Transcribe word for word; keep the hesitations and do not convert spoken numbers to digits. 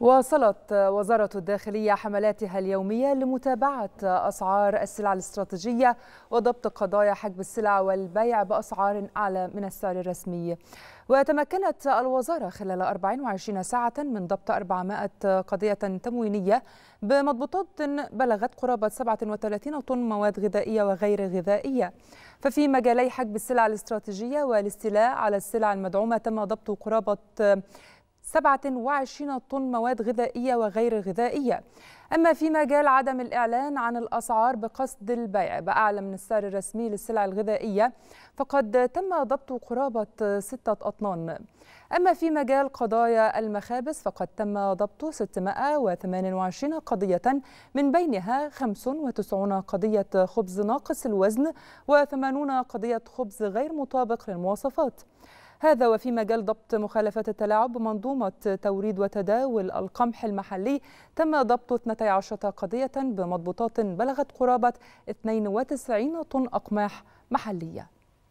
واصلت وزارة الداخلية حملاتها اليومية لمتابعة أسعار السلع الاستراتيجية وضبط قضايا حجب السلع والبيع بأسعار أعلى من السعر الرسمي. وتمكنت الوزارة خلال أربع وعشرين ساعة من ضبط أربعمائة قضية تموينية بمضبوطات بلغت قرابة سبعة وثلاثين طن مواد غذائية وغير غذائية. ففي مجالي حجب السلع الاستراتيجية والاستيلاء على السلع المدعومة تم ضبط قرابة سبعة وعشرين طن مواد غذائية وغير غذائية. أما في مجال عدم الإعلان عن الأسعار بقصد البيع بأعلى من السعر الرسمي للسلع الغذائية فقد تم ضبط قرابة ستة أطنان. أما في مجال قضايا المخابز فقد تم ضبط ستمائة وثمانية وعشرين قضية من بينها خمسة وتسعين قضية خبز ناقص الوزن وثمانين قضية خبز غير مطابق للمواصفات. هذا وفي مجال ضبط مخالفة التلاعب بمنظومة توريد وتداول القمح المحلي تم ضبط اثنتي عشرة قضية بمضبوطات بلغت قرابة اثنين وتسعين طن أقماح محلية.